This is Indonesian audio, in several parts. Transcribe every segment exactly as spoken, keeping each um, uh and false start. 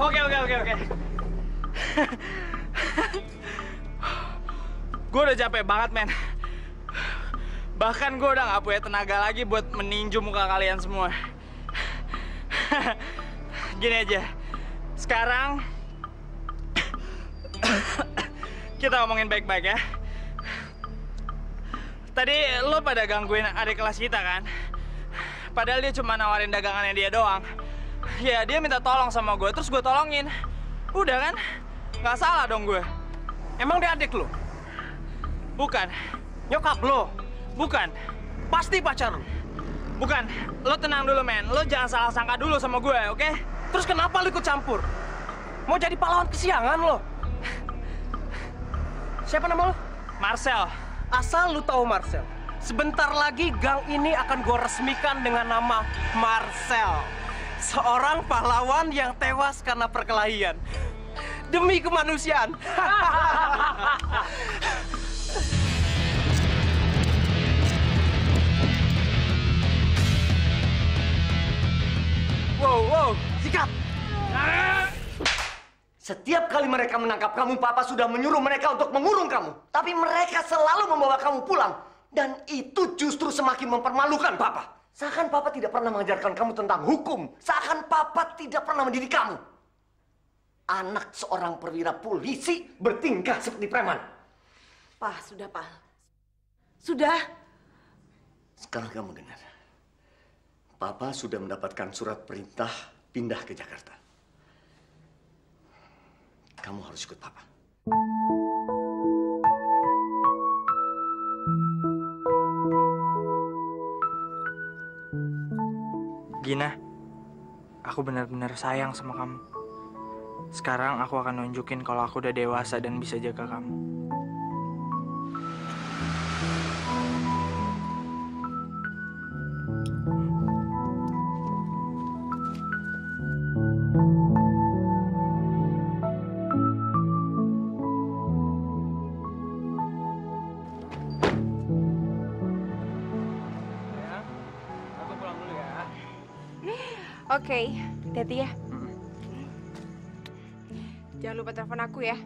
Oke, oke, oke, oke. Gue udah capek banget, men. Bahkan gue udah gak punya tenaga lagi buat meninju muka kalian semua. Gini aja. Sekarang kita ngomongin baik-baik ya. Tadi lo pada gangguin adik kelas kita kan? Padahal dia cuma nawarin dagangannya dia doang. Ya dia minta tolong sama gue, terus gue tolongin. Udah kan? Gak salah dong gue. Emang dia adik lo? Bukan. Nyokap lo? Bukan. Pasti pacar lo? Bukan. Lo tenang dulu men, lo jangan salah sangka dulu sama gue, oke? Okay? Terus kenapa lo ikut campur? Mau jadi pahlawan kesiangan lo? Siapa nama lo? Marcel. Asal lu tahu Marcel, sebentar lagi gang ini akan gue resmikan dengan nama Marcel. Seorang pahlawan yang tewas karena perkelahian. Demi kemanusiaan. Wow, wow, sikat! Setiap kali mereka menangkap kamu, Papa sudah menyuruh mereka untuk mengurung kamu. Tapi mereka selalu membawa kamu pulang. Dan itu justru semakin mempermalukan Papa. Seakan Papa tidak pernah mengajarkan kamu tentang hukum. Seakan Papa tidak pernah mendidik kamu. Anak seorang perwira polisi bertingkah seperti preman. Pa, sudah, Pa. Sudah. Sekarang kamu dengar. Papa sudah mendapatkan surat perintah pindah ke Jakarta. Kamu harus ikut Papa. Gina, aku benar-benar sayang sama kamu. Sekarang aku akan nunjukin kalau aku udah dewasa dan bisa jaga kamu. Oke, okay. Hati-hati ya. Mm. Jangan lupa telepon aku ya.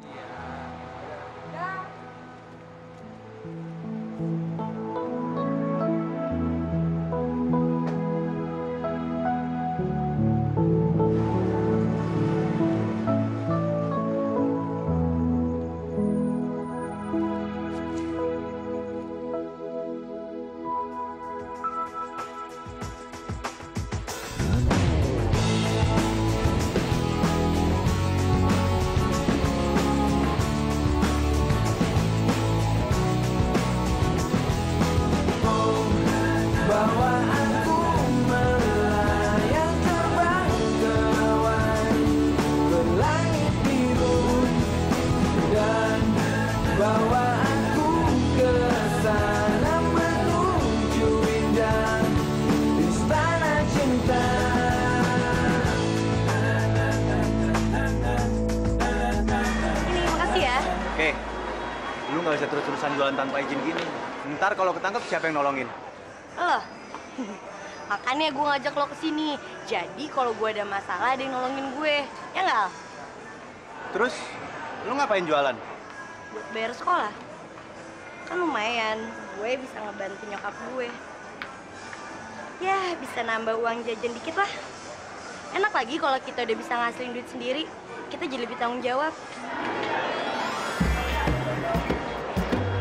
Jualan tanpa izin gini. Ntar kalau ketangkep siapa yang nolongin? Loh. Makanya gue ngajak lo kesini. Jadi kalau gue ada masalah ada yang nolongin gue. Ya nggak? Terus, lo ngapain jualan? Buat bayar sekolah. Kan lumayan. Gue bisa ngebantu nyokap gue. Ya, bisa nambah uang jajan dikit lah. Enak lagi kalau kita udah bisa ngasilin duit sendiri. Kita jadi lebih tanggung jawab.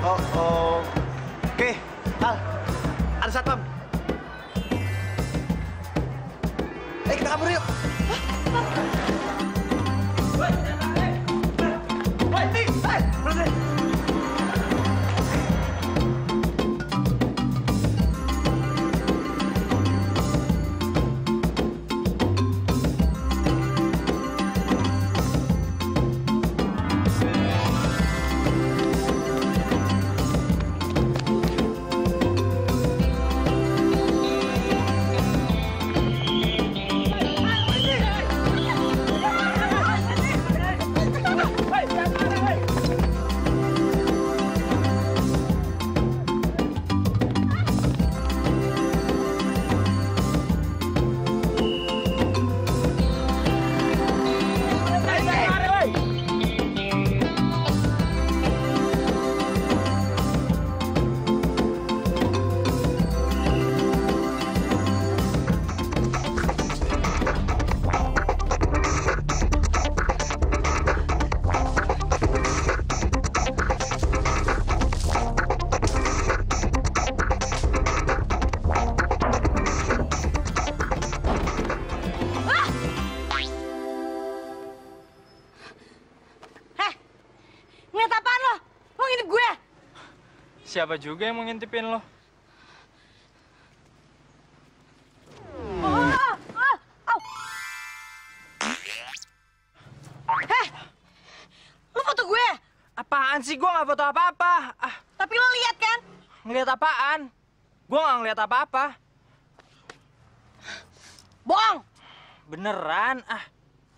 Oh, oh. Oke, Al, ada satpam. Eh, kita kabur yuk. siapa juga yang mau ngintipin lo? Apaan sih? Gue gak foto apa-apa. Ah. Tapi lo lihat kan? Ngeliat apaan? Gue gak ngeliat apa-apa. Bohong! Beneran, ah.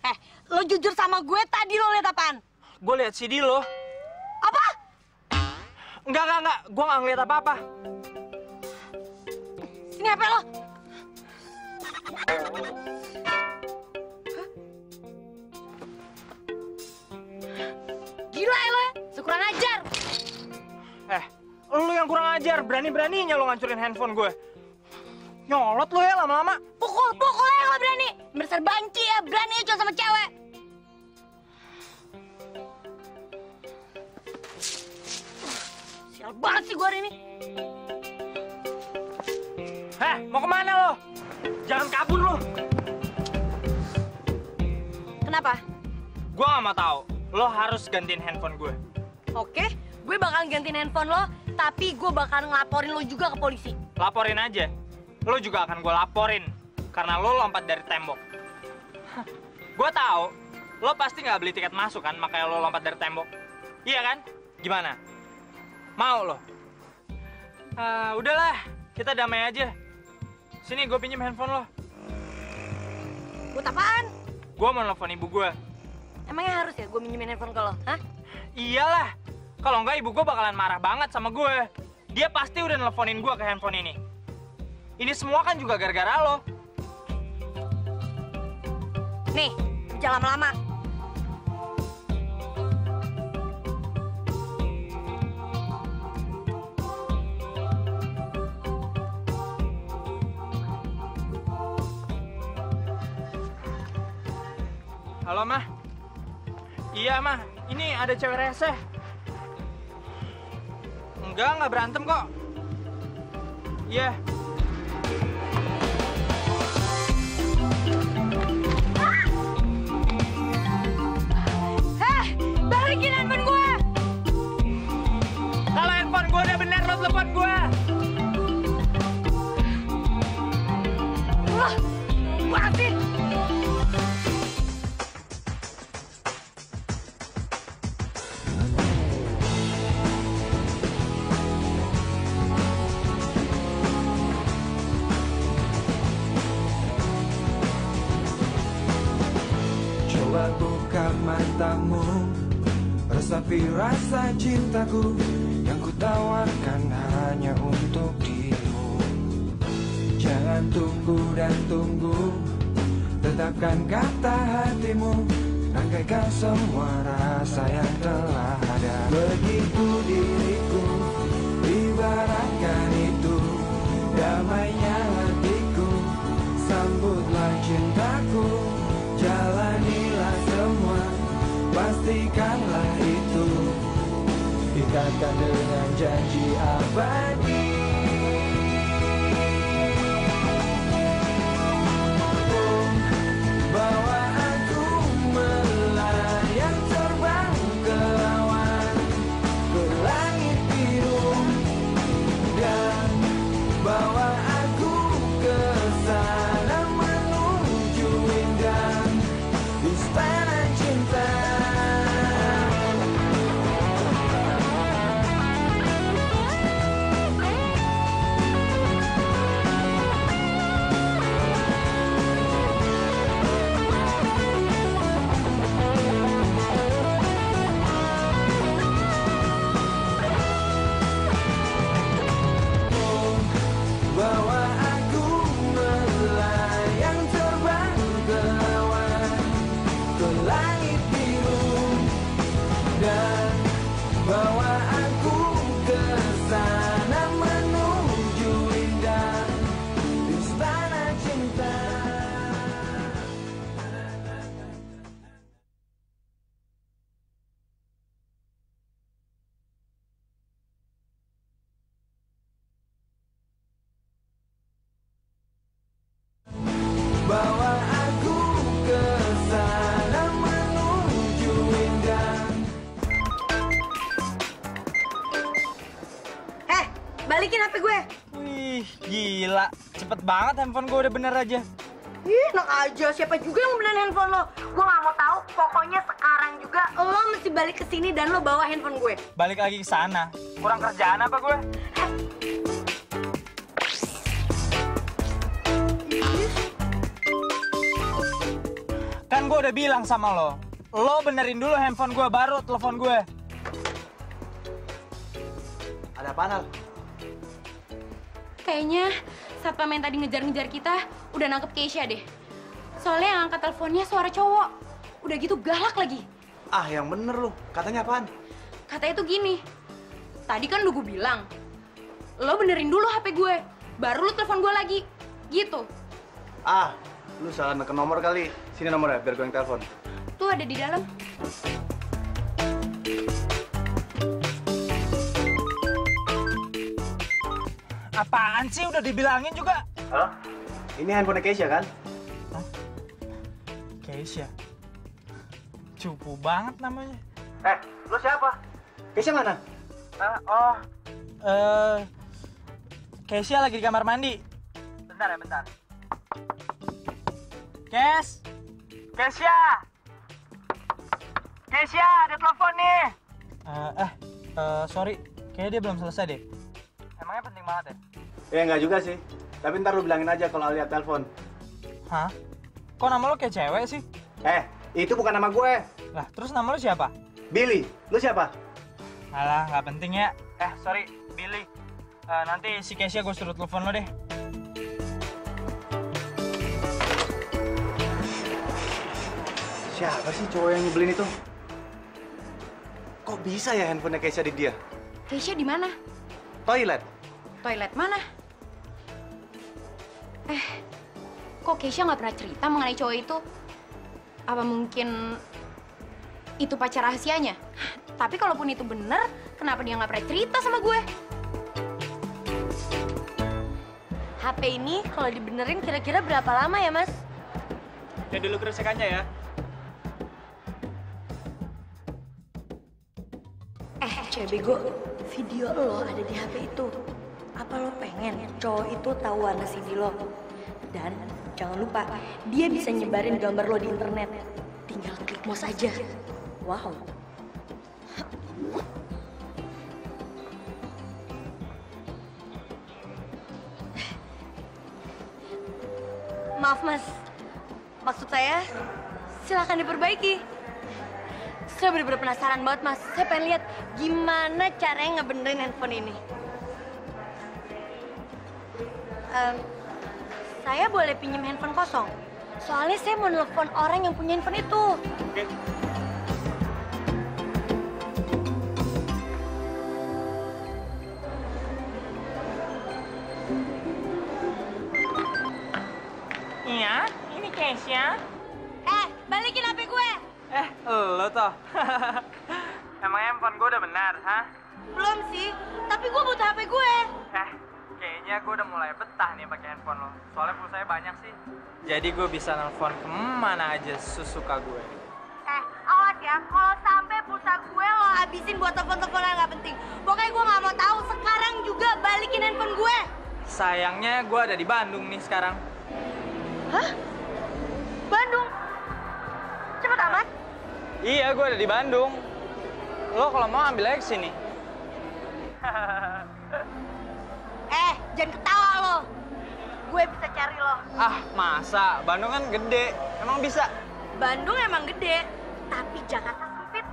Eh, lo jujur sama gue, tadi lo lihat apaan? Gue lihat C D lo. Apa? Enggak, enggak, enggak. Gue gak ngeliat apa-apa. Sini H P lo. Gila lo. Kurang ajar. Eh, lu yang kurang ajar. Berani-beraninya lu ngancurin handphone gue. Nyolot lu ya lama-lama. Pukul, pukul ya kalau berani. Besar banci ya, berani ya cowok sama cewek. Sial banget sih gue hari ini. Heh, mau kemana lo? Jangan kabur lo. Kenapa? Gue gak mau tahu. Lo harus gantiin handphone gue. Oke, gue bakal gantiin handphone lo, tapi gue bakal ngelaporin lo juga ke polisi. Laporin aja. Lo juga akan gue laporin, karena lo lompat dari tembok. Gue tahu, lo pasti nggak beli tiket masuk kan, makanya lo lompat dari tembok. Iya kan? Gimana? Mau lo? Uh, udahlah, kita damai aja. Sini, gue pinjem handphone lo. Buat apaan? Gue mau nelfon ibu gue. Emangnya harus ya gue minjemin handphone ke lo? Hah? Iyalah. Kalau enggak ibu gue bakalan marah banget sama gue. Dia pasti udah nelfonin gue ke handphone ini. Ini semua kan juga gara-gara lo. Nih, jangan lama-lama. Halo, Ma. Iya, Ma. Ini ada cewek reseh. Enggak, nggak berantem kok. Iya. Yeah. Hah! Balikin handphone gue! Kalau handphone gue udah bener, lo telepon gue! Wah! Mati! Matamu, resapi rasa cintaku yang kutawarkan hanya untuk dirimu. Jangan tunggu dan tunggu, tetapkan kata hatimu, rangkaikan semua rasa yang telah ada. Begitu diriku, ibaratkan itu damainya hatiku, sambutlah cintaku, jalanilah semua. Pastikanlah itu ikatkan dengan janji abadi. Oh, bawa aku melayang terbang ke awan, ke langit biru, dan bawa aku ke sana menuju indah istana cinta. Bawa aku ke sana. H P gue. Wih, gila. Cepet banget handphone gue udah bener aja. Ih, enak aja. Siapa juga yang mau benerin handphone lo? Gue gak mau tahu. Pokoknya sekarang juga lo mesti balik ke sini dan lo bawa handphone gue. Balik lagi ke sana. Kurang kerjaan apa gue? Kan gue udah bilang sama lo, lo benerin dulu handphone gue baru telepon gue. Ada apa, Nal? Kayaknya satpam yang tadi ngejar-ngejar kita udah nangkep Keisha deh. Soalnya yang angkat teleponnya suara cowok. Udah gitu galak lagi. Ah, yang bener lo. Katanya apaan? Katanya tuh gini. Tadi kan udah gue bilang, lo benerin dulu H P gue, baru lo telepon gue lagi. Gitu. Ah, lu salah neken nomor kali. Sini nomornya, biar gue yang telepon. Tuh ada di dalam. Apaan sih? Udah dibilangin juga. Hah? Ini handphone Keisha kan? Hah? Keisha? Cupu banget namanya. Eh, lu siapa? Keisha mana? Uh, oh. Uh, Keisha lagi di kamar mandi. Bentar ya, bentar. Kes? Keisha! Keisha, ada telepon nih. Uh, eh, uh, sorry. Kayaknya dia belum selesai deh. Emangnya penting banget ya? Ya nggak juga sih, tapi ntar lu bilangin aja kalau lihat telepon. Hah? Kok nama lu kayak cewek sih? Eh, itu bukan nama gue. Lah, terus nama lu siapa? Billy, lu siapa? Alah, nggak penting ya. Eh, sorry, Billy. Uh, nanti si Keisha gue suruh telepon lo deh. Siapa sih cowok yang nyebelin itu? Kok bisa ya handphonenya Keisha di dia? Keisha di mana? Toilet. Toilet mana? Eh, kok Keisha nggak pernah cerita mengenai cowok itu? Apa mungkin itu pacar rahasianya? Tapi kalaupun itu bener, kenapa dia nggak pernah cerita sama gue? H P ini kalau dibenerin kira-kira berapa lama ya, Mas? Ya dulu kerusakannya ya. Eh, cewek gue. Video lo ada di H P itu. Apa lo pengen cowok itu tahu warna C D lo? Dan jangan lupa, dia bisa nyebarin gambar lo di internet. Tinggal klik mouse aja. Wow. Maaf Mas, maksud saya silakan diperbaiki. Saya bener-bener penasaran banget, Mas. Saya pengen lihat gimana caranya ngebenerin handphone ini. Um, saya boleh pinjam handphone kosong? Soalnya saya mau nelfon orang yang punya handphone itu. Oke. Iya, ini Keisha. Eh, balikin H P gue! Eh, lo toh. Emang handphone gue udah benar, ha? Belum sih, tapi gue butuh H P gue. Eh, kayaknya gue udah mulai betah nih pakai handphone lo. Soalnya pulsanya banyak sih. Jadi gue bisa nelfon kemana aja sesuka gue. Eh, awas ya, kalau sampai pulsa gue lo habisin buat telepon-telepon yang nggak penting. Pokoknya gue nggak mau tahu. Sekarang juga balikin handphone gue. Sayangnya gue ada di Bandung nih sekarang. Hah? Bandung? Cepet amat. Iya, gue ada di Bandung. Lo kalau mau ambil aja ke sini. Eh, jangan ketawa lo. Gue bisa cari lo. Ah, masa? Bandung kan gede. Emang bisa? Bandung emang gede, tapi Jakarta sempit.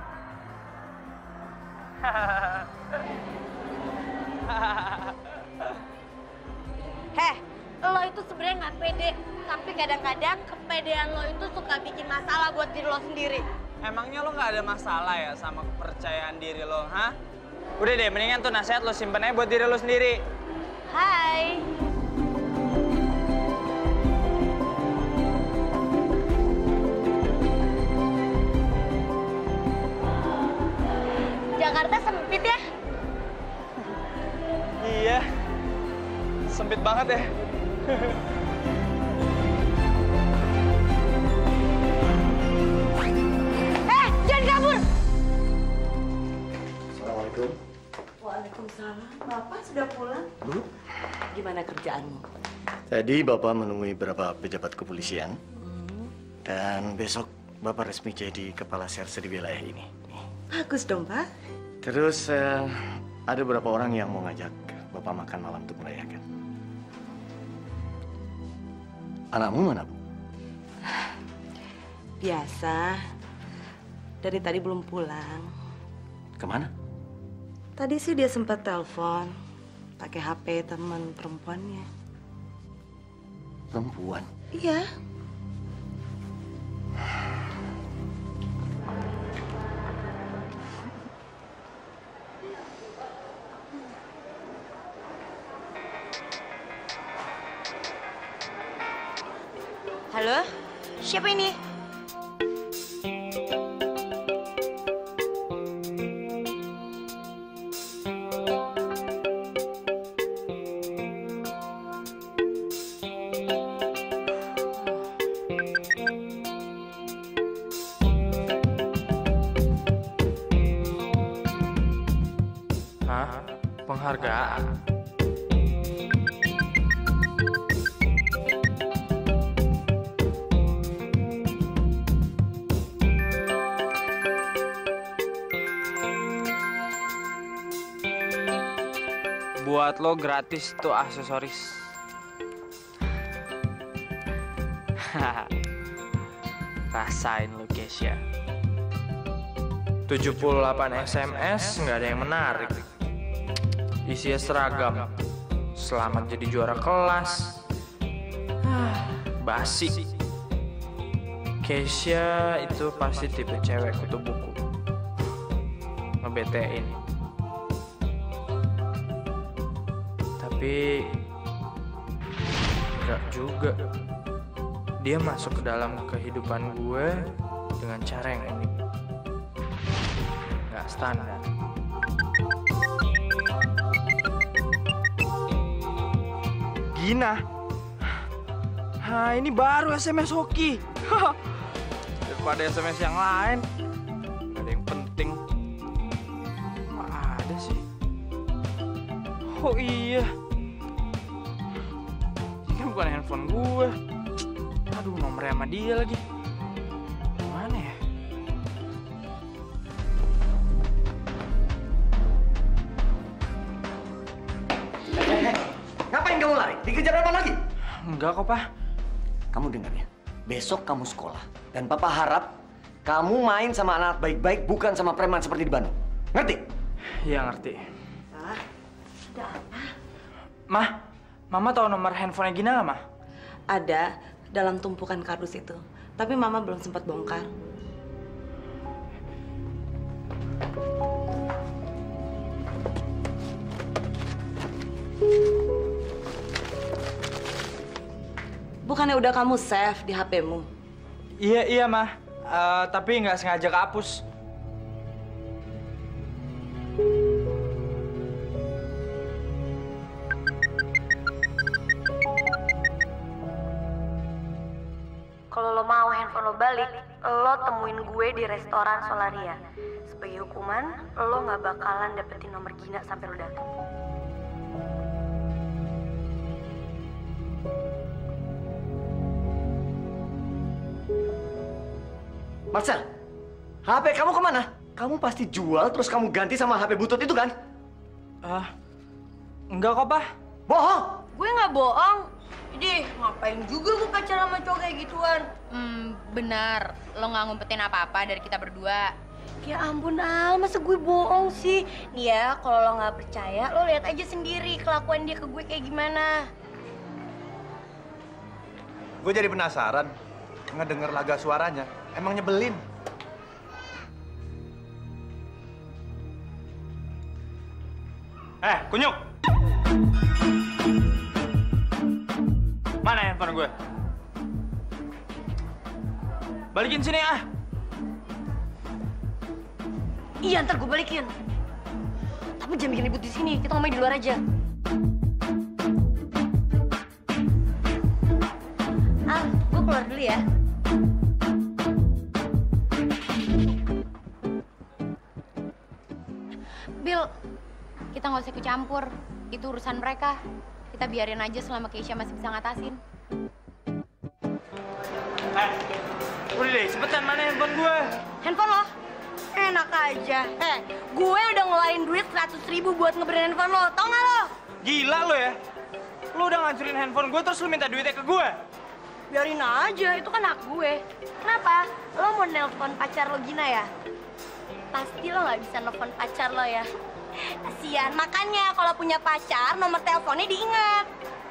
Heh, lo itu sebenarnya nggak pede. Tapi kadang-kadang kepedean lo itu suka bikin masalah buat diri lo sendiri. Emangnya lo nggak ada masalah ya sama kepercayaan diri lo, ha? Udah deh, mendingan tuh nasihat lo simpen aja buat diri lo sendiri. Hai. Jakarta sempit ya? Iya. Sempit banget ya. Jangan kabur. Assalamualaikum. Waalaikumsalam. Waalaikumsalam. Bapak sudah pulang? Bu? Gimana kerjaanmu? Tadi Bapak menemui beberapa pejabat kepolisian. Hmm. Dan besok Bapak resmi jadi kepala serse di wilayah ini. Bagus dong, Pak. Terus uh, ada beberapa orang yang mau ngajak Bapak makan malam untuk merayakan. Anakmu mana, Bu? Biasa. Dari tadi belum pulang. Kemana? Tadi sih dia sempat telepon. Pakai H P teman perempuannya. Perempuan? Iya. Halo? Siapa ini? Buat lo gratis tuh aksesoris. Rasain lo, Keisha. tujuh puluh delapan S M S nggak ada yang menarik. Isinya seragam. Selamat jadi juara kelas. Basi. Keisha itu pasti tipe cewek kutu buku. Ngebetein. Tapi enggak juga. Dia masuk ke dalam kehidupan gue dengan cara yang unik. Enggak standar. Gina. Hah, ini baru S M S hoki. Daripada S M S yang lain, ada yang penting. Apa ada sih? Oh iya. Bukan handphone gue. Aduh, nomornya sama dia lagi. Mana ya? Eh, ngapain kamu lari? Dikejar apa lagi? Enggak kok, Pak. Kamu dengar ya? Besok kamu sekolah. Dan Papa harap kamu main sama anak baik-baik, bukan sama preman seperti di Bandung. Ngerti? Iya, ngerti. Pak, ada apa? Mah. Mama tahu nomor handphonenya Gina nggak, Ma? Ada, dalam tumpukan kardus itu. Tapi Mama belum sempat bongkar. Bukannya udah kamu save di H P-mu? Iya, iya, Ma. Uh, tapi nggak sengaja kehapus. Balik, lo temuin gue di restoran Solaria. Sebagai hukuman, lo gak bakalan dapetin nomor Gina sampai lo datang. Marcel, H P kamu kemana? Kamu pasti jual terus kamu ganti sama H P butut itu kan? Ah, uh, enggak kok, Pak. Bohong! Gue gak bohong. Jadi, ngapain juga gue pacaran sama cowok kayak gituan? Hmm, benar. Lo nggak ngumpetin apa-apa dari kita berdua. Ya ampun, Al. Masa gue bohong sih? Nih ya, kalau lo nggak percaya, lo lihat aja sendiri kelakuan dia ke gue kayak gimana. Gue jadi penasaran. Ngedenger laga suaranya. Emang nyebelin. Eh, kunyuk! Mana handphone gue? Balikin sini, ah! Iya, ntar gue balikin. Tapi jangan bikin ribut di sini. Kita ngomongin di luar aja. Ah, gue keluar dulu ya. Bill, kita kita nggak usah ikut campur. Itu urusan mereka. Kita biarin aja selama Keisha masih bisa ngatasin. Eh, udah deh, cepetan, mana handphone gue? Handphone lo? Enak aja. Eh, gue udah ngeluarin duit seratus ribu buat ngeberin handphone lo, tau nggak lo? Gila lo ya? Lo udah ngancurin handphone gue, terus lo minta duitnya ke gue? Biarin aja, itu kan hak gue. Kenapa? Lo mau nelpon pacar lo Gina ya? Pasti lo nggak bisa nelpon pacar lo ya. Kasian, makanya kalau punya pacar, nomor teleponnya diingat.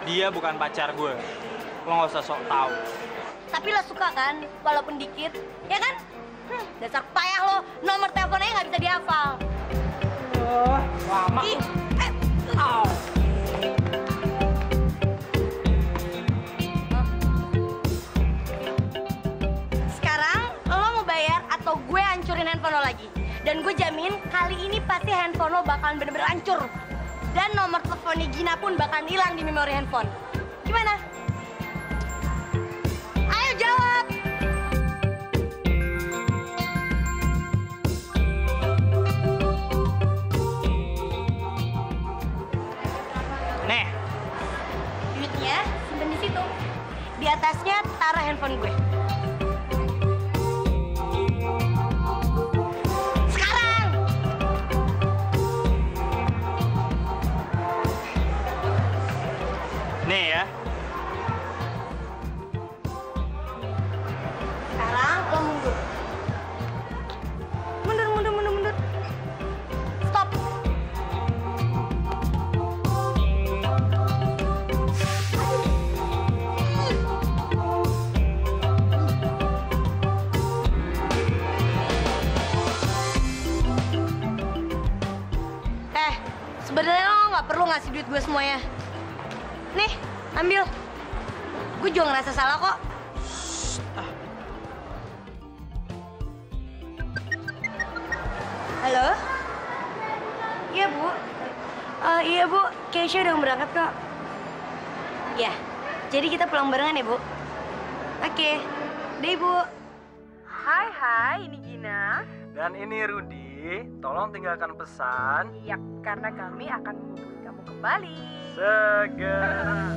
Dia bukan pacar gue. Lo nggak usah sok tahu. Tapi lo suka kan, walaupun dikit, ya kan? Hm, dasar payah lo, nomor teleponnya nggak bisa dihafal. Oh, lama. Ih, eh. Oh. Sekarang lo mau bayar atau gue hancurin handphone lo lagi? Dan gue jamin kali ini pasti handphone lo bakalan bener-bener hancur. Dan nomor teleponnya Gina pun bakalan hilang di memori handphone. Gimana? Ayo jawab! Nih. Duitnya simpen di situ. Di atasnya taruh handphone gue. Sebenarnya lo nggak perlu ngasih duit gue semuanya. Nih, ambil. Gue juga ngerasa salah kok. Ah. Halo? Iya, Bu. Uh, iya, Bu. Keisha udah berangkat kok. Ya, jadi kita pulang barengan ya, Bu? Oke. Deh, Bu. Hai, hai. Ini Gina. Dan ini Rudy. Tolong tinggalkan pesan. Iya, karena kami akan menghubungi kamu kembali. Segera.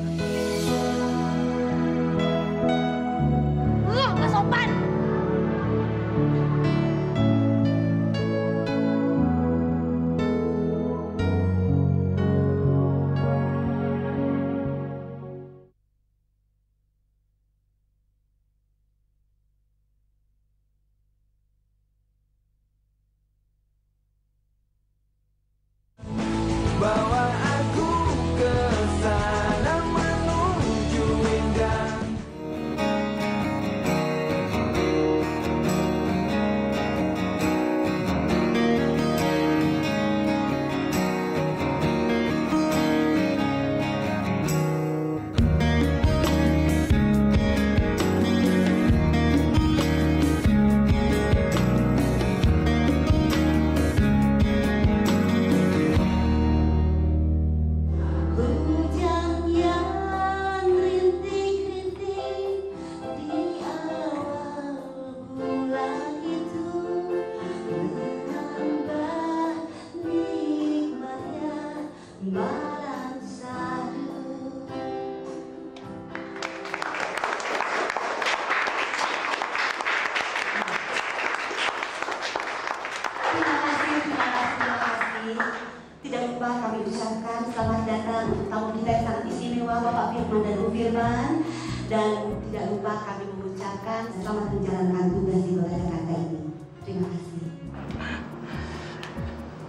Wah, nggak sopan.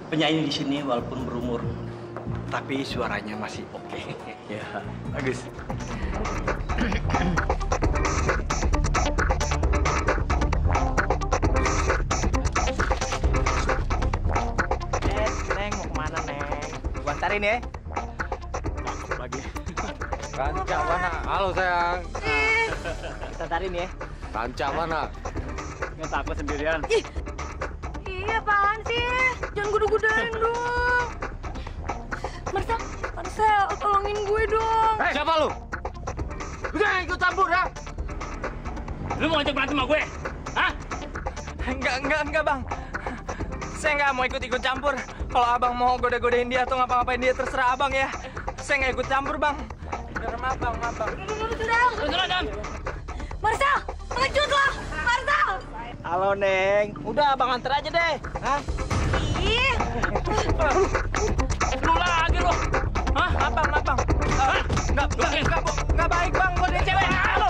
Penyanyi di sini walaupun berumur, tapi suaranya masih oke. Okay. Ya, bagus. Eh, Neng mau kemana, Neng? Gua antarin ya. Cakep lagi. Ranca mana? Halo sayang. Kita antarin ya. Ranca mana? Nggak takut sendirian. Ih, iya apaan sih? Jangan gudu-gudain dong. Marcel, Marcel, tolongin gue dong. Hey, siapa lu? Udah ikut campur ya? Lu mau ngajak berantem sama gue? Hah? Enggak, enggak, enggak bang. Saya nggak mau ikut-ikut campur. Kalau abang mau goda-godain dia atau ngapa-ngapain dia, terserah abang ya. Saya nggak ikut campur, bang. Bener, maaf, bang, maaf, bang. Udah, Marcel, pengecut lo! Marcel! Halo, Neng. Udah, abang antar aja deh. Hah? Ih! Lu lagi lo. Hah? Apa, apa, bang? Hah? Nggak, nggak, nggak, nggak baik, bang. Gue dari cewek. Halo!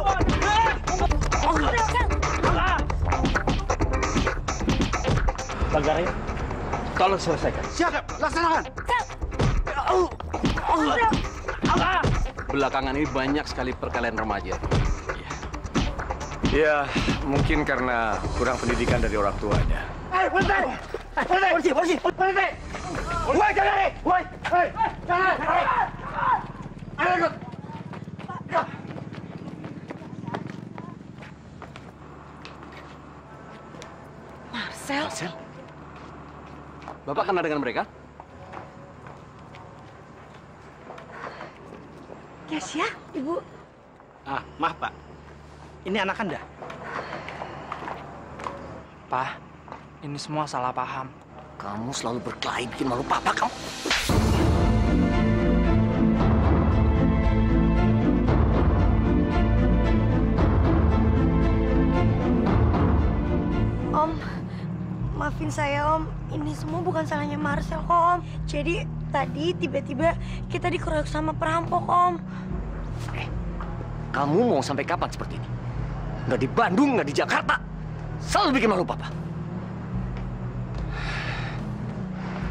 Bagarnya, tolong selesaikan. Siap, laksanakan. Belakangan ini banyak sekali perkelahian remaja. Ya, mungkin karena kurang pendidikan dari orang tuanya. Eh, berhenti! Berhenti! Berhenti! Berhenti! Woi, jangan lari! Woi! Hei! Jangan lari! Ayo ikut! Marcel? Marcel? Bapak kenal dengan mereka? Keisha, Ibu. Ah, maaf, Pak. Ini anak Anda? Pak, ini semua salah paham. Kamu selalu berkelahi, bikin malu papa kamu. Om, maafin saya, Om. Ini semua bukan salahnya Marcel kok, Om. Jadi tadi tiba-tiba kita dikeroyok sama perampok, Om. Eh, kamu mau sampai kapan seperti ini? Nggak di Bandung, nggak di Jakarta. Selalu bikin malu papa.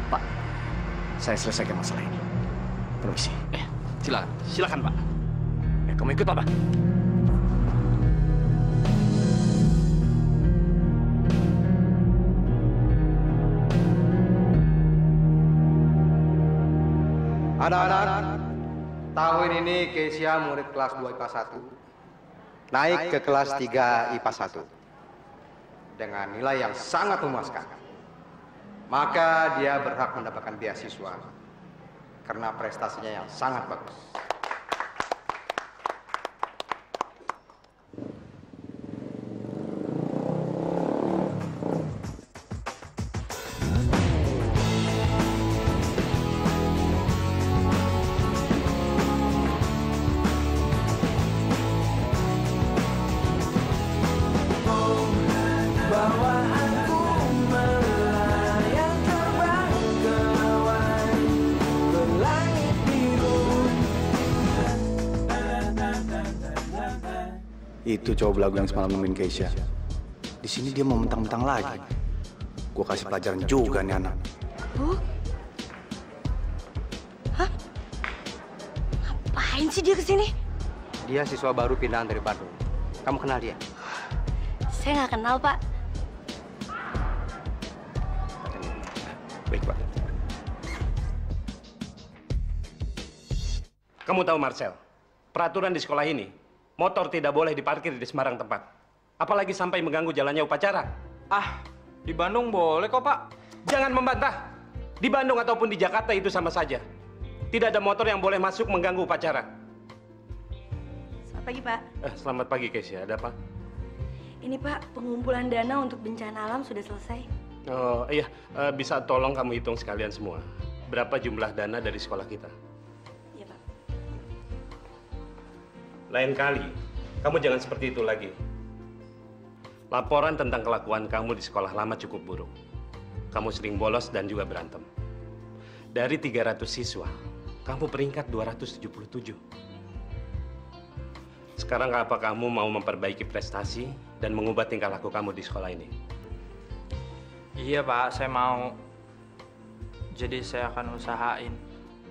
Pak, saya selesaikan masalah ini. Permisi. Eh, silakan. Silakan, Pak. Eh, kamu ikut papa. Anak-anak, tahun ini Keisha murid kelas dua IPA satu. Naik ke kelas tiga IPA satu dengan nilai yang sangat memuaskan. Maka dia berhak mendapatkan beasiswa karena prestasinya yang sangat bagus. Itu cowok belagu yang semalam nemuin Keisha. Di sini dia mau mentang-mentang lagi. Gue kasih pelajaran juga nih anak. Oh? Hah? Ngapain sih dia kesini? Dia siswa baru pindahan dari Bandung. Kamu kenal dia? Saya nggak kenal, Pak. Baik, Pak. Kamu tahu, Marcel, peraturan di sekolah ini, motor tidak boleh diparkir di sembarang tempat. Apalagi sampai mengganggu jalannya upacara. Ah, di Bandung boleh kok, Pak. Jangan membantah. Di Bandung ataupun di Jakarta itu sama saja. Tidak ada motor yang boleh masuk mengganggu upacara. Selamat pagi, Pak. Eh, selamat pagi, Keisha. Ada apa? Ini, Pak, pengumpulan dana untuk bencana alam sudah selesai. Oh, iya. Eh, bisa tolong kamu hitung sekalian semua. Berapa jumlah dana dari sekolah kita? Lain kali, kamu jangan seperti itu lagi. Laporan tentang kelakuan kamu di sekolah lama cukup buruk. Kamu sering bolos dan juga berantem. Dari tiga ratus siswa, kamu peringkat dua ratus tujuh puluh tujuh. Sekarang apa kamu mau memperbaiki prestasi dan mengubah tingkah laku kamu di sekolah ini? Iya, Pak, saya mau. Jadi saya akan usahain.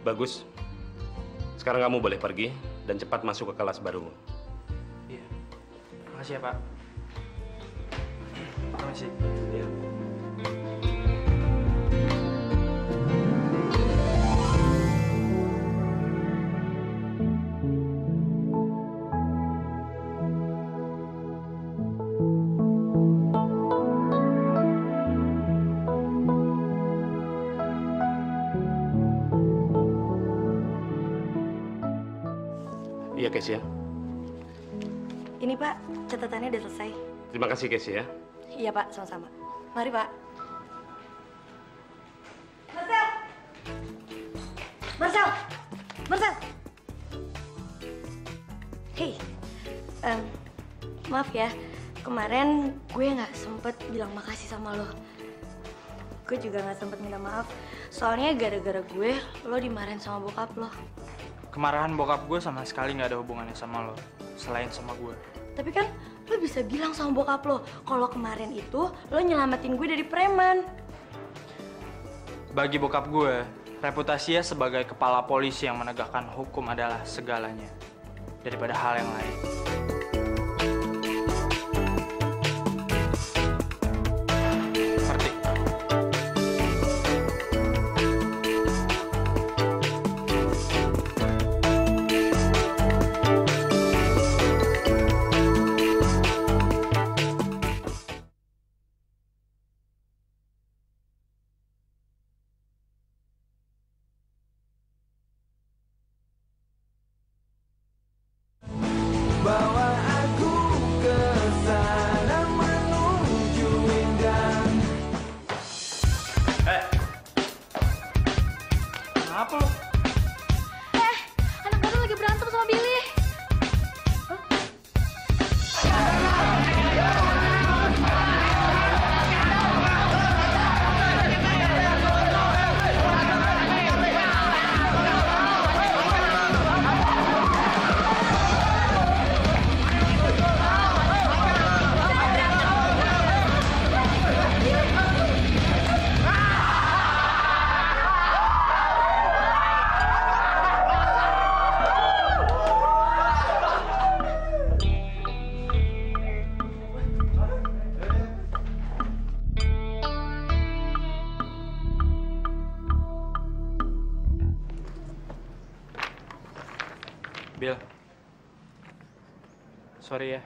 Bagus. Sekarang kamu boleh pergi dan cepat masuk ke kelas barumu. Iya. Makasih ya, Pak. Makasih. Iya. Iya, Keisha. Ini, Pak, catatannya udah selesai. Terima kasih, Keisha. Iya, Pak, sama-sama. Mari, Pak. Masuk. Marcel! Marcel! Hei, um, maaf ya, kemarin gue nggak sempet bilang makasih sama lo. Gue juga nggak sempet minta maaf, soalnya gara-gara gue, lo dimarahin sama bokap lo. Kemarahan bokap gue sama sekali nggak ada hubungannya sama lo, selain sama gue. Tapi kan lo bisa bilang sama bokap lo, kalau kemarin itu lo nyelamatin gue dari preman. Bagi bokap gue, reputasinya sebagai kepala polisi yang menegakkan hukum adalah segalanya, daripada hal yang lain. Ngerti? Bawa aku ke sana menuju indah. Eh, kenapa lo? Eh, anak baru lagi berantem sama Billy. Huh? Bill, sorry ya.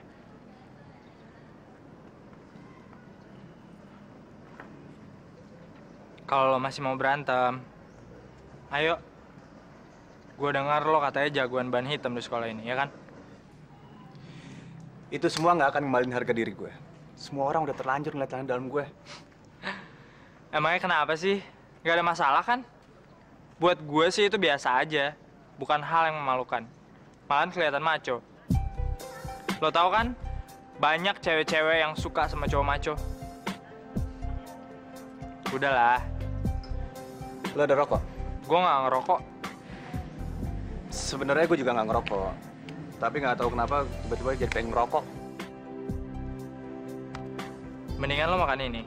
Kalau lo masih mau berantem, ayo. Gue dengar lo katanya jagoan ban hitam di sekolah ini, ya kan? Itu semua nggak akan ngembalin harga diri gue. Semua orang udah terlanjur ngeliat tangan dalam gue. Emangnya kenapa sih? Gak ada masalah kan? Buat gue sih itu biasa aja, bukan hal yang memalukan. Malah kelihatan maco. Lo tau kan, banyak cewek-cewek yang suka sama cowok maco. Udahlah. Lo ada rokok? Gue nggak ngerokok. Sebenarnya gue juga nggak ngerokok. Tapi nggak tahu kenapa tiba-tiba jadi pengen ngerokok. Mendingan lo makan ini.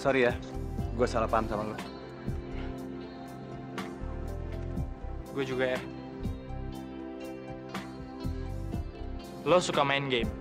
Sorry ya. Gue salah paham sama lo. Gue juga ya. Lo suka main game.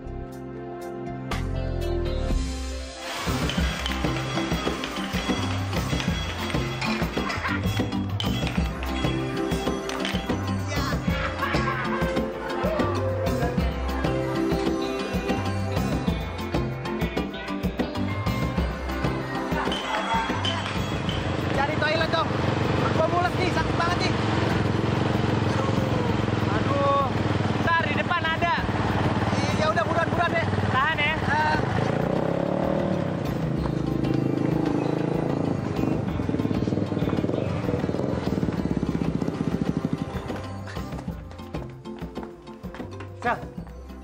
Sel,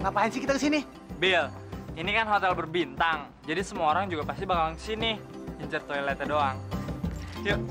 ngapain sih kita kesini? Bill, ini kan hotel berbintang, jadi semua orang juga pasti bakal kesini, incer toiletnya doang. Yuk.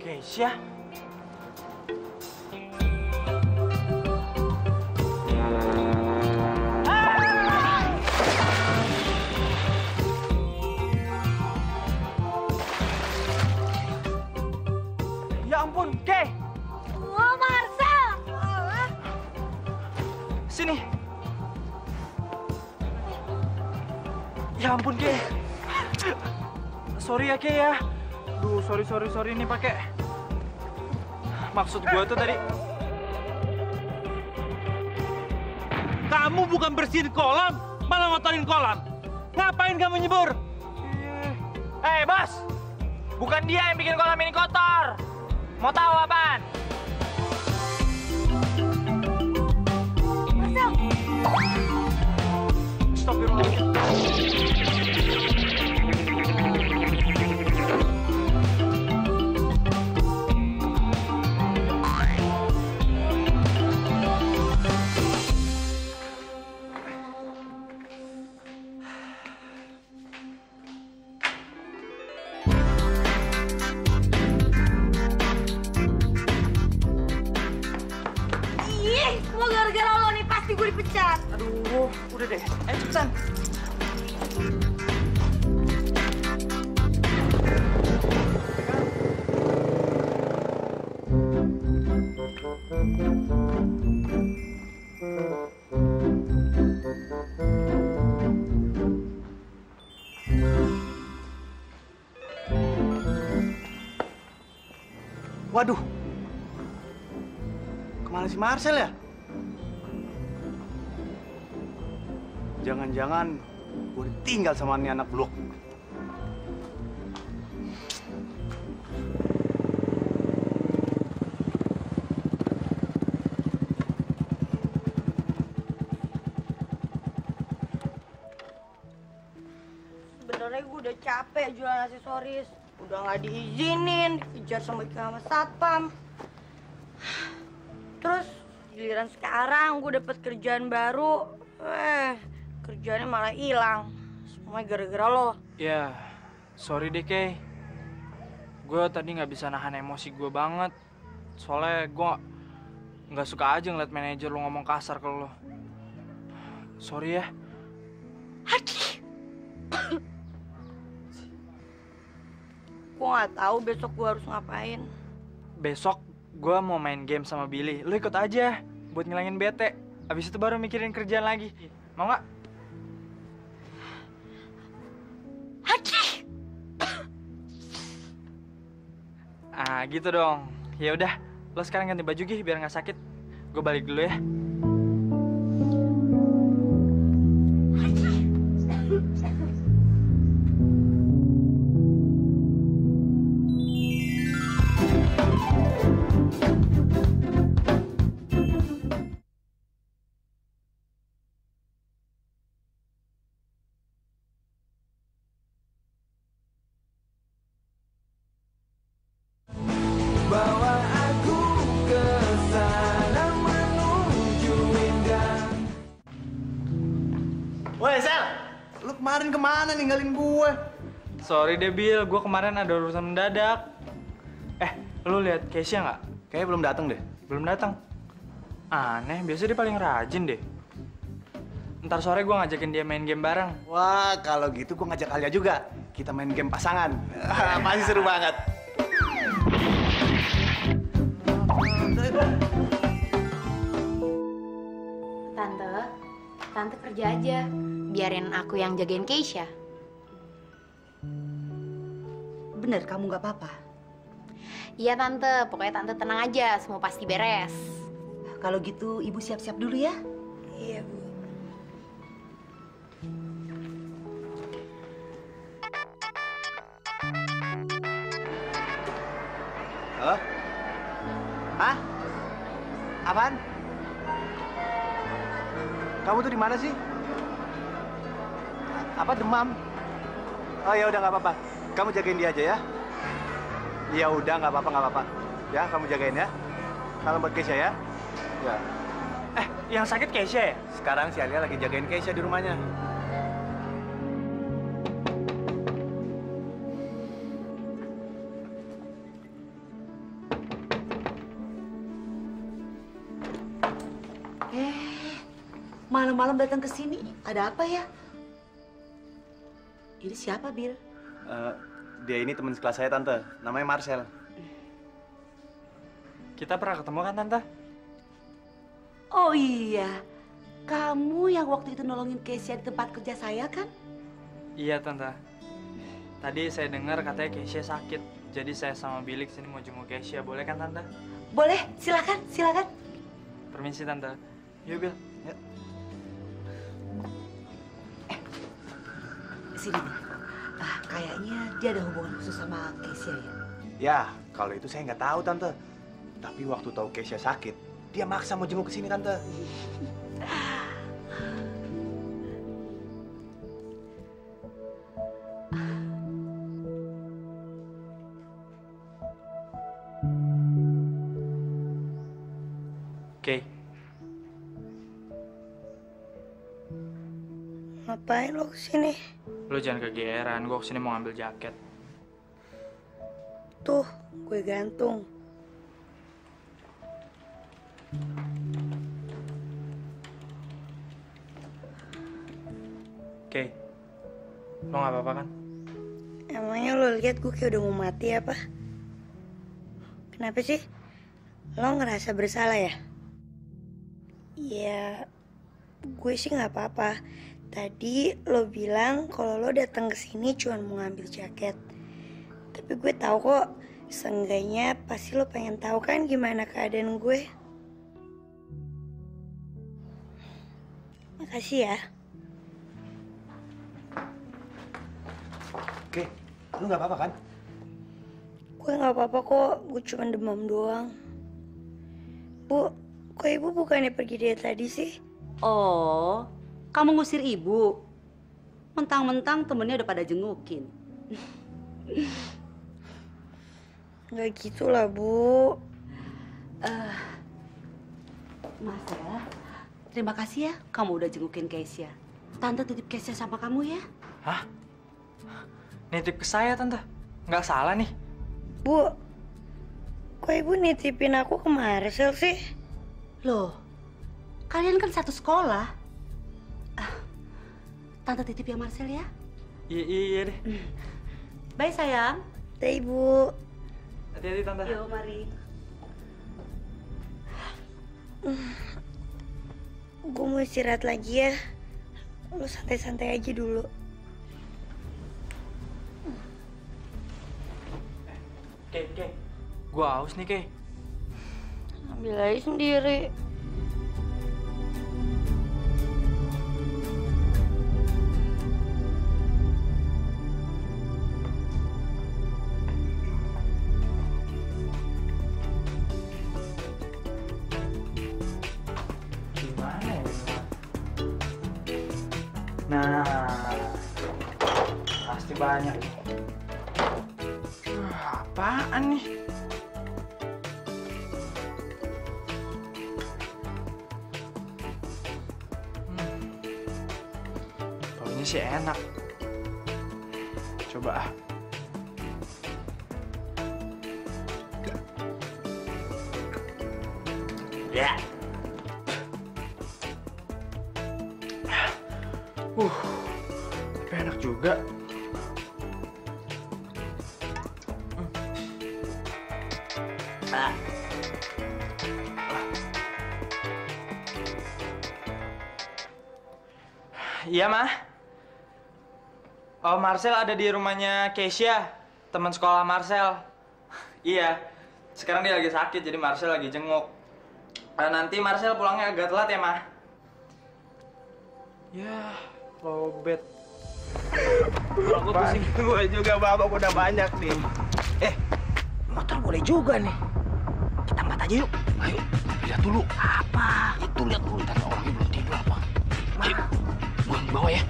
Keisha. Ya ampun, Kei. Wah, Marcel. Sini. Ya ampun, Kei. Sorry ya, Kei ya. Duh, sorry, sorry, sorry nih pakai. Maksud gue tuh tadi... Kamu bukan bersihin kolam, malah ngotorin kolam. Ngapain kamu nyebur? Eh, hey, bos! Bukan dia yang bikin kolam ini kotor. Mau tahu apaan? Marcel! Stop dulu. Waduh, kemana si Marcel ya? Jangan-jangan gue ditinggal sama anak blok. Sebenarnya gue udah capek jualan aksesoris. Udah nggak diizinin, dikejar sama sama satpam. Terus giliran sekarang gue dapet kerjaan baru, eh kerjaannya malah hilang. Semuanya gara-gara lo. Ya, sorry deh Kei. Gue tadi nggak bisa nahan emosi gue banget. Soalnya gue nggak suka aja ngeliat manajer lo ngomong kasar ke lo. Sorry ya. Haki. Gue nggak tahu besok gue harus ngapain. Besok gue mau main game sama Billy. Lo ikut aja buat ngilangin bete. Abis itu baru mikirin kerjaan lagi. Mau nggak? Haki. Ah gitu dong. Ya udah, lo sekarang ganti baju gih biar nggak sakit. Gue balik dulu ya. Kemana ninggalin gue? Sorry deh Bill, gue kemarin ada urusan mendadak. Eh, lu lihat Keisha nggak? Kayaknya belum datang deh. Belum datang. Aneh, biasanya dia paling rajin deh. Ntar sore gue ngajakin dia main game bareng. Wah, kalau gitu gue ngajak Alia juga. Kita main game pasangan. Masih seru banget. Tante, tante kerja aja. Biarin aku yang jagain Keisha. Bener, kamu gak apa-apa? Iya, Tante. Pokoknya Tante tenang aja. Semua pasti beres. Kalau gitu, Ibu siap-siap dulu ya. Iya, Bu. Halo? Hah? Apaan? Kamu tuh di mana sih? Apa demam? Oh ya udah nggak apa-apa. Kamu jagain dia aja ya. Ya udah nggak apa-apa nggak apa-apa. Ya kamu jagain ya. Kalau buat Keisha ya. Ya. Eh yang sakit Keisha ya? Sekarang si Alia lagi jagain Keisha di rumahnya. Eh malam-malam datang ke sini ada apa ya? Ini siapa, Bill? Uh, dia ini teman sekelas saya, Tante. Namanya Marcel. Kita pernah ketemu kan, Tante? Oh iya. Kamu yang waktu itu nolongin Keisha di tempat kerja saya, kan? Iya, Tante. Tadi saya dengar katanya Keisha sakit. Jadi saya sama Billy sini mau jenguk Keisha. Boleh kan, Tante? Boleh, silakan, silakan. Permisi, Tante. Yuk, Bil. Yuk. Eh, sini nih. Ah, kayaknya dia ada hubungan khusus sama Keisha, ya? Ya, kalau itu saya nggak tahu, Tante. Tapi waktu tahu Keisha sakit, dia maksa mau jenguk ke sini, Tante. Oke. Ngapain lo kesini? Lo jangan kegeeran, gue kesini mau ngambil jaket. Tuh, gue gantung. Oke, lo gak apa-apa kan? Emangnya lo lihat gue kayak udah mau mati apa? Kenapa sih? Lo ngerasa bersalah ya? Ya, gue sih gak apa-apa. Tadi lo bilang kalau lo datang ke sini cuma mau ngambil jaket. Tapi gue tahu kok, seenggaknya pasti lo pengen tahu kan gimana keadaan gue. Makasih ya. Oke, lu gak apa-apa kan? Gue gak apa-apa kok, gue cuma demam doang. Bu, kok ibu bukannya pergi dari tadi sih? Oh, kamu ngusir ibu? Mentang-mentang temennya udah pada jengukin. Gak gitu lah, Bu. Uh, Marcel, terima kasih ya kamu udah jengukin Keisha. Tante titip Keisha sama kamu ya. Hah? Nitip ke saya, Tante? Nggak salah nih. Bu, kok ibu nitipin aku ke Marcel sih? Loh, kalian kan satu sekolah. Uh, Tante titip ya Marcel ya? Iya, iya deh. Bye, sayang. Dadah, Ibu. Hati-hati, Tante. Yo, mari. Uh, gue mau istirahat lagi ya. Lu santai-santai aja dulu. Kei, Kei, gua haus nih, Kei. Ambil aja sendiri. Gimana ya? Nah, pasti banyak. Apaan nih? Hmm. Baunya sih enak. Coba ah. Ya. Yeah. Uh, tapi enak juga. Iya, Ma. Oh, Marcel ada di rumahnya Keisha, teman sekolah Marcel. Iya, sekarang dia lagi sakit, jadi Marcel lagi jenguk. Nah, nanti Marcel pulangnya agak telat ya, Ma. Ya, lobet. Aku pusing gue juga, babak udah banyak nih. Eh, motor boleh juga nih. Kita tempat aja yuk. Ayo, lihat dulu. Apa? Itu lihat dulu, tadi orangnya belum tidur apa? Ayo. Bawa ya.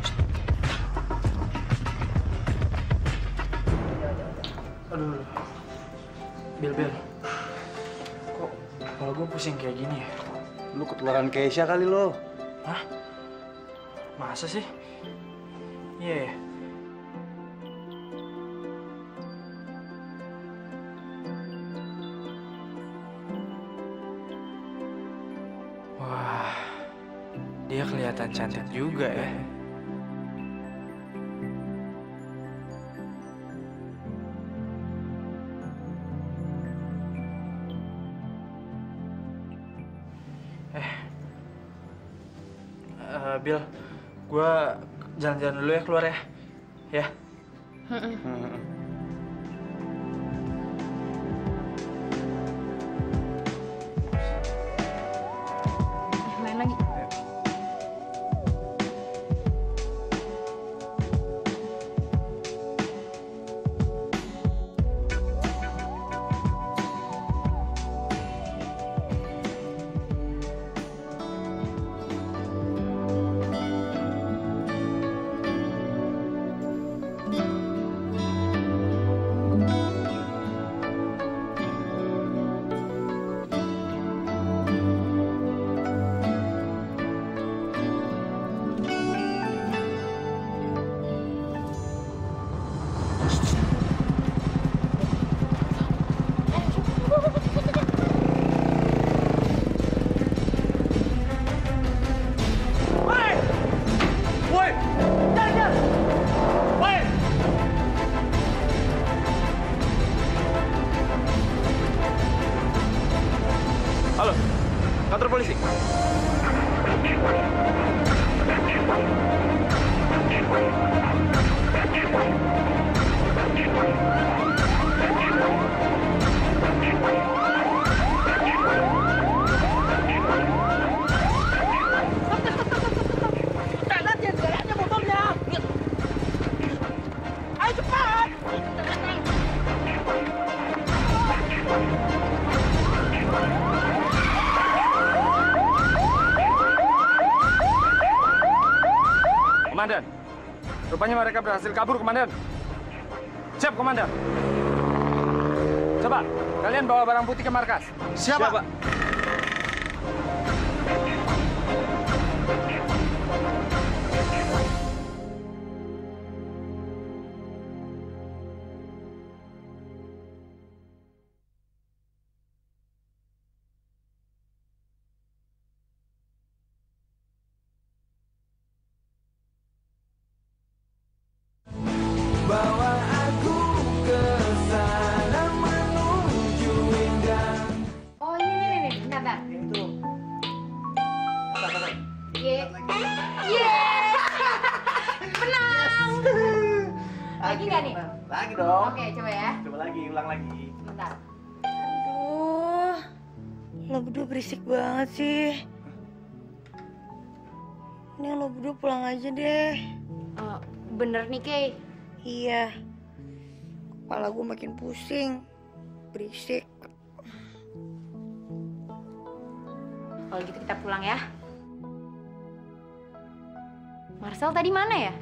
Aduh, Bil, Bil. Kok kalau gue pusing kayak gini ya? Lu ketularan Keisha kali lo. Hah? Masa sih? Iya yeah. Wah, dia kelihatan cantik juga ya. Uh, Bill, gue jalan-jalan dulu ya keluar ya. Ya. Mm-mm. Mm-mm. Main lagi. Komandan, rupanya mereka berhasil kabur, Komandan. Siap, Komandan. Coba, kalian bawa barang putih ke markas. Siap, Pak. Berisik banget sih. Ini lo berdua pulang aja deh. Uh, bener nih, Kay? Iya. Kepala gue makin pusing. Berisik. Kalau gitu kita pulang ya. Marcel tadi mana ya?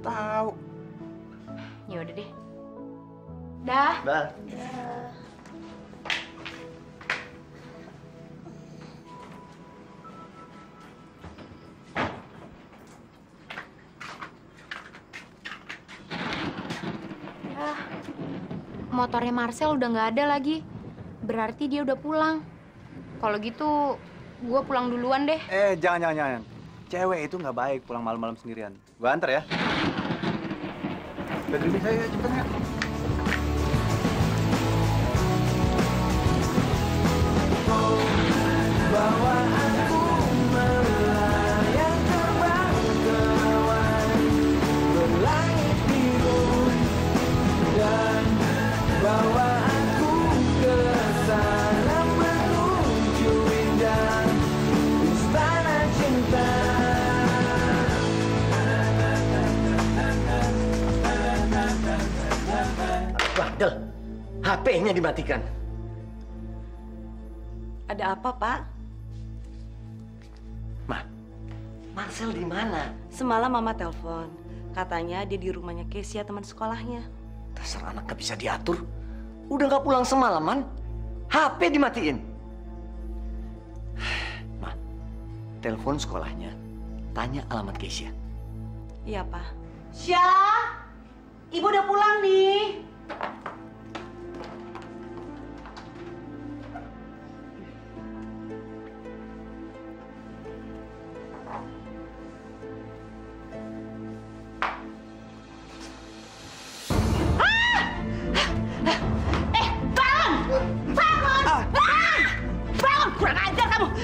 Tahu. Ya udah deh. Dah. Dah. Dah. Motornya Marcel udah nggak ada lagi, berarti dia udah pulang. Kalau gitu, gue pulang duluan deh. Eh, jangan, jangan, jangan. Cewek itu nggak baik pulang malam-malam sendirian. Gue antar ya. Berdiri saya cepetan ya. H P-nya dimatikan. Ada apa, Pak? Ma, Marcel di mana? Semalam Mama telepon. Katanya dia di rumahnya Keisha, teman sekolahnya. Dasar anak gak bisa diatur. Udah gak pulang semalaman, H P dimatiin. Ma, telepon sekolahnya, tanya alamat Keisha. Iya, Pak. Syah, Ibu udah pulang nih.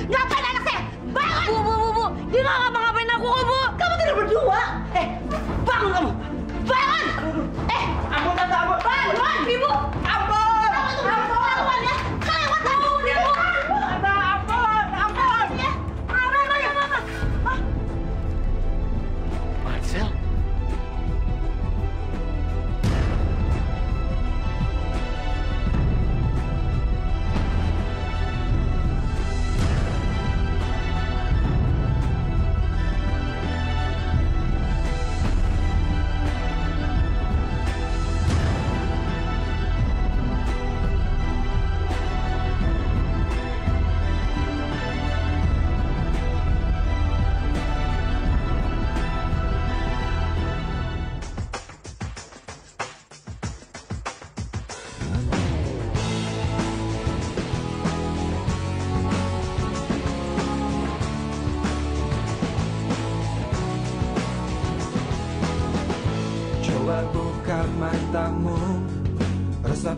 Ngapain anak saya? Bangun! Bu, bu, bu, bu. Dia nggak ngapa-ngapain aku.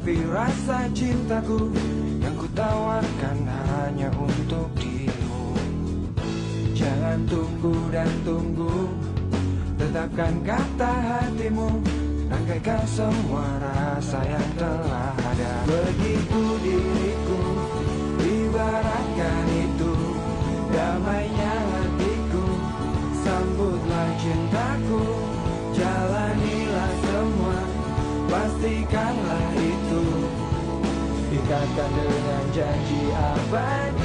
Tapi rasa cintaku yang kutawarkan hanya untuk dirimu. Jangan tunggu dan tunggu, tetapkan kata hatimu. Rangkaikan semua rasa yang telah ada. Begitu diriku, ibaratkan itu damainya hatiku. Sambutlah cintaku, jalanilah semua, pastikanlah itu. Ikatkan dengan janji abadi.